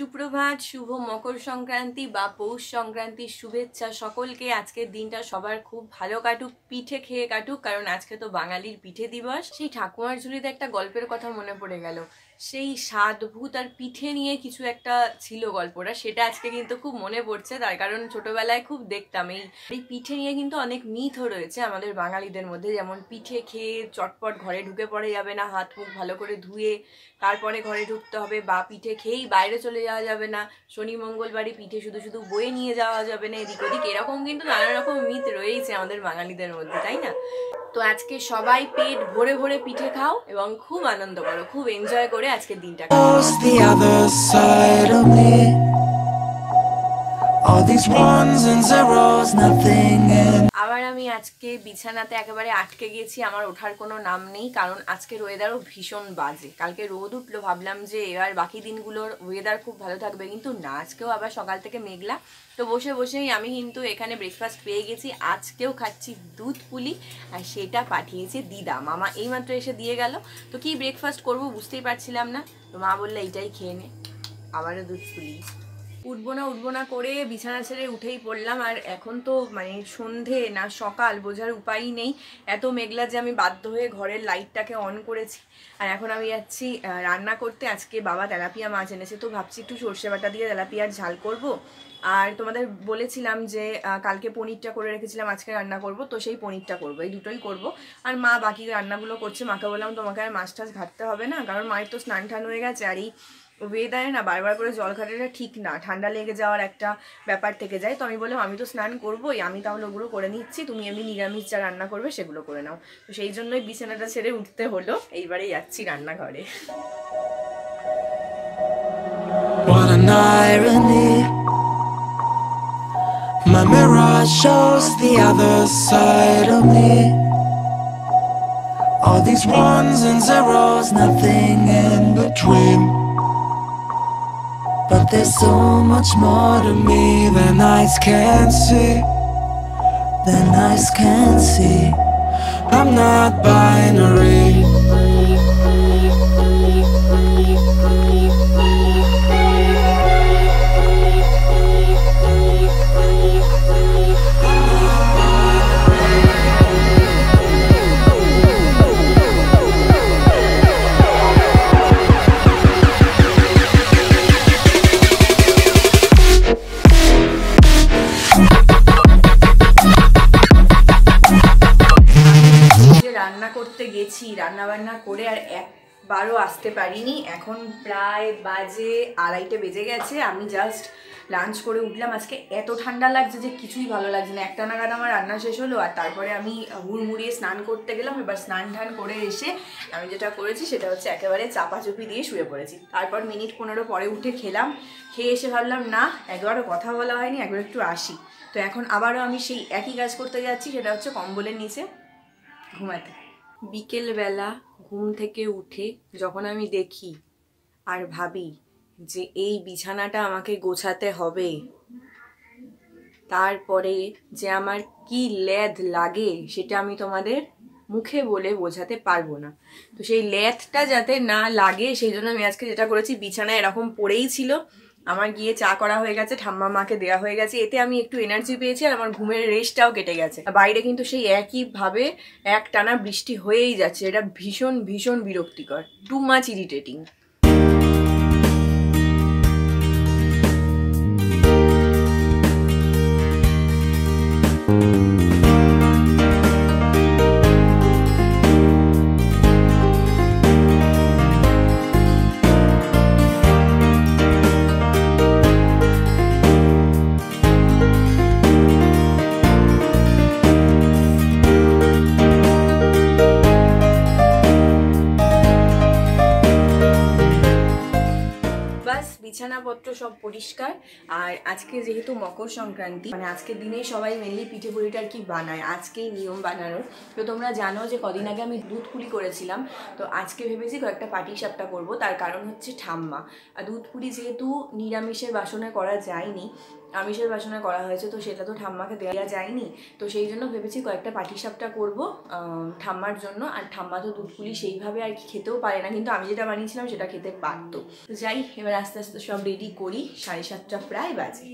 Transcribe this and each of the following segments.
सुप्रभात शुभ मकर संक्रांति बा पौष संक्रांति शुभेच्छा सकल के। आजके दिनटा सबार खूब भालो काटुक, पिठे खेये काटुक, कारण आजके तो बांगालिर पिठे दिवस। सेई ठाकुमार झुलिते एकटा गल्पेर कथा मने पड़े गेल, सेई साधभूत आर पिठे निये किछु एकटा छिलो गल्पटा, सेटा आजके किन्तु खूब मने पड़छे, तार कारण छोटोबेलाय खूब देखताम। एई पिठे निये किन्तु अनेक मिथो रयेछे आमादेर बांगालिदेर मध्ये, जेमन पिठे खेये चटपट घरे ढुके पड़ा जाबे ना, हाथ मुख भालो करे धुये तारपरे घरे ढुकते हबे, बा पिठे खेयेई बाइरे चले शनि मंगलवार पीठे शुधु शुधु बोए निये जावा जाबे ना, एदिक ओदिक एरकम किन्तु नाना रकम मिथ रयेछे आमादेर बांगालिदेर मध्ये, ताई ना। तो आजके सबाई पेट भरे भरे पिठे खाओ एवं खूब आनंद करो, खूब एनजय करे आजके दिनटा। The other side of me, all these ones and zeros, nothing in आबार आमी आजके बिछानाते एकेबारे आटके गेছি, आमार ओठार कोनो नाम नेই, कारण आजके ওয়েদারও ভীষণ বাজে। কালকে রোদ উঠলো, ভাবলাম যে এবার বাকি দিনগুলোর ওয়েদার খুব ভালো থাকবে, কিন্তু না, আজকেও আবার সকাল থেকে মেঘলা। তো বসে বসেই আমি কিন্তু এখানে ব্রেকফাস্ট পেয়ে গেছি, আজকেও খাচ্ছি দুধ পুলি, আর সেটা পাঠিয়েছে দিদা। মামা এইমাত্র এসে দিয়ে গেল। তো কি ব্রেকফাস্ট করব বুঝতেই পারছিলাম না, তো মা বলল এটাই খেয়ে নে। আবারও দুধ পুলি। उठबो ना करे बिछाना छेड़े उठेई पड़लाम, और एखन तो माने सन्धे ना सकाल बोझार उपाय नेई, एतो मेघला जे आमी बाध्य हये घरेर लाइटटाके अन करेछि। और एखन आमी जाच्छि रान्ना करते। आजके बाबा तेलापिया माछ এনেছে, तो भाबछि एकटु सर्षे बाटा दिये तेलापियार झाल करब। और तोमादेर बोलेछिलाम जे कालके पनिरटा करे रेखेछिलाम आजके रान्ना करब, तो सेई पनिरटा करब, एई दुटोई करब। और मा बाकी रान्नागुलो करছে, माके बोलলাম তোমাকে আর মাছ টাছ ঘাটতে হবে না, কারণ মায়ের তো স্নান টান হয়ে গেছে। আর এই ওয়েদারে না बार बार করে জল ঘাটাটা ঠিক না, ঠান্ডা লেগে যাওয়ার একটা ব্যাপার থেকে যায়। তো আমি বললাম আমি তো স্নান করবই, আমি তাহলে ওগুলো করে নিচ্ছি, তুমি এমনি নিরামিষ যা রান্না করবে সেগুলো করে নাও। তো সেই জন্যই বিছানাটা ছেড়ে উঠতে হলো, এইবারে যাচ্ছি রান্নাঘরে। My mirror shows the other side of me, all these ones and zeros, nothing in between. But there's so much more to me than eyes can see, than eyes can see. I'm not binary. রান্না বান্না করে আর একবারও আসতে পারিনি, এখন প্রায় বাজে আড়াইটে বেজে গেছে। আমি জাস্ট লাঞ্চ করে উঠলাম, আজকে এত ঠান্ডা লাগছে যে কিছুই ভালো লাগছে না। একটা নাগাদ আমার রান্না শেষ হলো, আর তারপরে আমি হুড়মুড়িয়ে স্নান করতে গেলাম। এবার স্নান টান করে এসে আমি যেটা করেছি সেটা হচ্ছে একেবারে চাপাচুপি দিয়ে শুয়ে পড়েছি। তারপর মিনিট 15 পরে উঠে খেলাম, খেয়ে এসে ভাবলাম না একবারও কথা বলা হয়নি, একবার একটু আসি। তো এখন আবারও আমি সেই একই কাজ করতে যাচ্ছি, সেটা হচ্ছে কম্বলের নিচে ঘুমাতে। বিকেল বেলা ঘুম থেকে উঠে যখন আমি দেখি আর ভাবি যে এই বিছানাটা আমাকে গোছাতে হবে, তারপরে যে আমার কি লেদ লাগে সেটা আমি তোমাদের মুখে বলে বোঝাতে পারবো না। তো সেই লেদটা যাতে না লাগে সেই জন্য আমি আজকে যেটা করেছি, বিছানা এরকম পড়েই ছিল, আমার গিয়ে চা করা হয়ে গেছে, ঠাম্মা মাকে দেওয়া হয়ে গেছে, এতে আমি একটু এনার্জি পেয়েছি আর আমার ঘুমের রেস্টটাও কেটে গেছে। বাইরে কিন্তু সেই একইভাবে এক টানা বৃষ্টি হয়েই যাচ্ছে, এটা ভীষণ ভীষণ বিরক্তিকর, টু মাচ ইরিটেটিং। বিছানাপত্র সব পরিষ্কার। আর আজকে যেহেতু মকর সংক্রান্তি, মানে আজকের দিনেই সবাই মেনলি পিঠে পুলিটা আর কি বানায়, আজকেই নিয়ম বানানোর। তো তোমরা জানো যে কদিন আগে আমি দুধ পুলি করেছিলাম, তো আজকে ভেবেছি কয়েকটা পাটিসাপটা করব, তার কারণ হচ্ছে ঠাম্মা। আর দুধ পুলি যেহেতু নিরামিষের বাসনে করা যায়নি, আমিষের বাসনা করা হয়েছে তো সেটা তো ঠাম্মাকে দেওয়া যায়নি, তো সেই জন্য ভেবেছি কয়েকটা পাটিসাপটা করব ঠাম্মার জন্য। আর ঠাম্মা তো দুধপুলি সেইভাবে আর কি খেতেও পারে না, কিন্তু আমি যেটা বানিয়েছিলাম সেটা খেতে পারতো। তো যাই এবার আস্তে আস্তে সব রেডি করি। 7:30 প্রায় বাজে।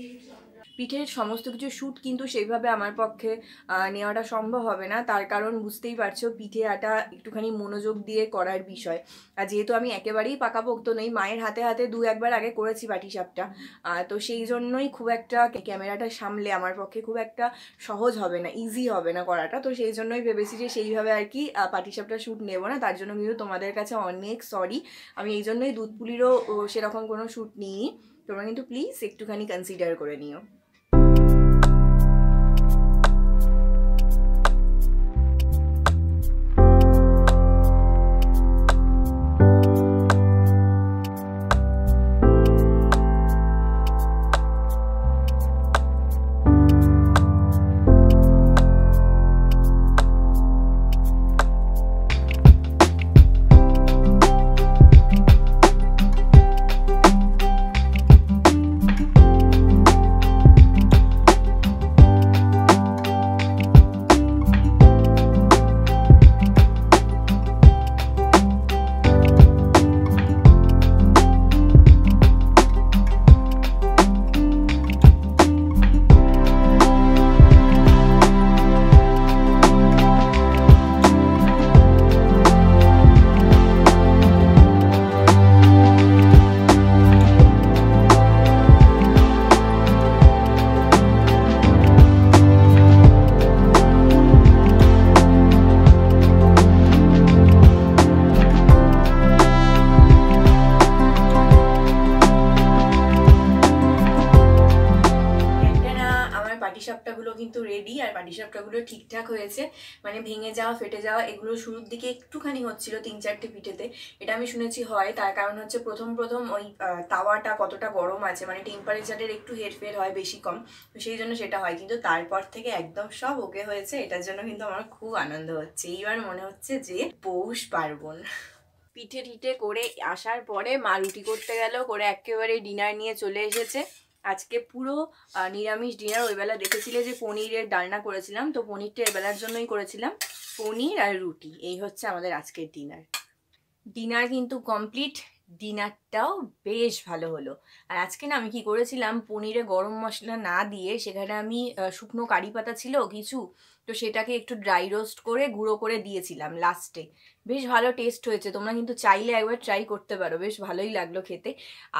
পিঠের সমস্ত কিছু শ্যুট কিন্তু সেইভাবে আমার পক্ষে নেওয়াটা সম্ভব হবে না, তার কারণ বুঝতেই পারছো পিঠে আটা একটুখানি মনোযোগ দিয়ে করার বিষয়। আর যেহেতু আমি একেবারেই পাকাপোক্ত নই, মায়ের হাতে হাতে দু একবার আগে করেছি পাটিসাপটা, তো সেই জন্যই খুব একটা ক্যামেরাটা সামলে আমার পক্ষে খুব একটা সহজ হবে না, ইজি হবে না করাটা। তো সেই জন্যই ভেবেছি যে সেইভাবে আর কি পাটিসাপটা শ্যুট নেব না, তার জন্য কিন্তু তোমাদের কাছে অনেক সরি। আমি এই জন্যই দুধপুলিরও সেরকম কোনো শ্যুট নিই, তোমরা কিন্তু প্লিজ একটুখানি কনসিডার করে নিও। পাটিসাপটাগুলো কিন্তু রেডি, আর পাটিসাপটাগুলো ঠিকঠাক হয়েছে, মানে ভেঙে যাওয়া ফেটে যাওয়া এগুলো শুরুর দিকে একটুখানি হচ্ছিল 3-4টে পিঠেতে, এটা আমি শুনেছি হয়। তার কারণ হচ্ছে প্রথম ওই তাওয়াটা কতটা গরম আছে, মানে টেম্পারেচারের একটু হেরফের হয় বেশি কম, তো সেই জন্য সেটা হয়। কিন্তু তারপর থেকে একদম সব ওকে হয়েছে, এটার জন্য কিন্তু আমার খুব আনন্দ হচ্ছে। এইবার মনে হচ্ছে যে পৌষ পার্বণ। পিঠে টিঠে করে আসার পরে মা রুটি করতে গেল, করে একেবারে ডিনার নিয়ে চলে এসেছে। আজকে পুরো নিরামিষ ডিনার। ওইবেলা দেখেছিলে যে পনিরের ডালনা করেছিলাম, তো পনিরটা এবেলার জন্যই করেছিলাম, পনির আর রুটি, এই হচ্ছে আমাদের আজকের ডিনার। ডিনার কিন্তু কমপ্লিট, ডিনারটাও বেশ ভালো হলো। আর আজকে না আমি কি করেছিলাম, পনিরে গরম মশলা না দিয়ে সেখানে আমি শুকনো কারি পাতা ছিল কিছু, তো সেটাকে একটু ড্রাই রোস্ট করে গুঁড়ো করে দিয়েছিলাম লাস্টে, বেশ ভালো টেস্ট হয়েছে। তোমরা কিন্তু চাইলে একবার ট্রাই করতে পারো, বেশ ভালোই লাগলো খেতে।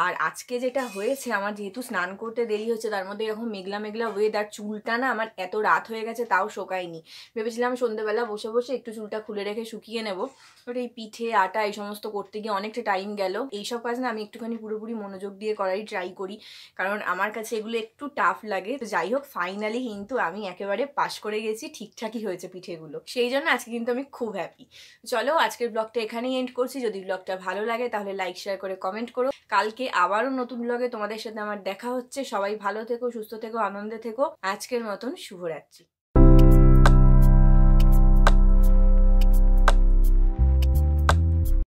আর আজকে যেটা হয়েছে, আমার যেহেতু স্নান করতে দেরি হচ্ছে, তার মধ্যে এরকম মেঘলা মেঘলা ওয়েদার, চুলটা না আমার এত রাত হয়ে গেছে তাও শোকায়নি। ভেবেছিলাম সন্ধ্যেবেলা বসে বসে একটু চুলটা খুলে রেখে শুকিয়ে নেবো, বাট এই পিঠে আটা এই সমস্ত করতে গিয়ে অনেকটা টাইম গেল। এইসব কাজ না আমি একটুখানি পুরোপুরি মনোযোগ দিয়ে করারই ট্রাই করি, কারণ আমার কাছে এগুলো একটু টাফ লাগে। তো যাই হোক, ফাইনালি কিন্তু আমি একেবারে পাশ করে গেছি, ঠিকঠাকই হয়েছে পিঠেগুলো, সেই জন্য আজকে কিন্তু আমি খুব হ্যাপি। চলো আজকের ব্লগটা এখানেই এন্ড করছি। যদি ব্লগটা ভালো লাগে তাহলে লাইক শেয়ার করে কমেন্ট করো। কালকে আবারও নতুন ব্লগে তোমাদের সাথে আমার দেখা হচ্ছে। সবাই ভালো থেকো, সুস্থ থেকো, আনন্দে থেকো। আজকের মতন শুভরাত্রি।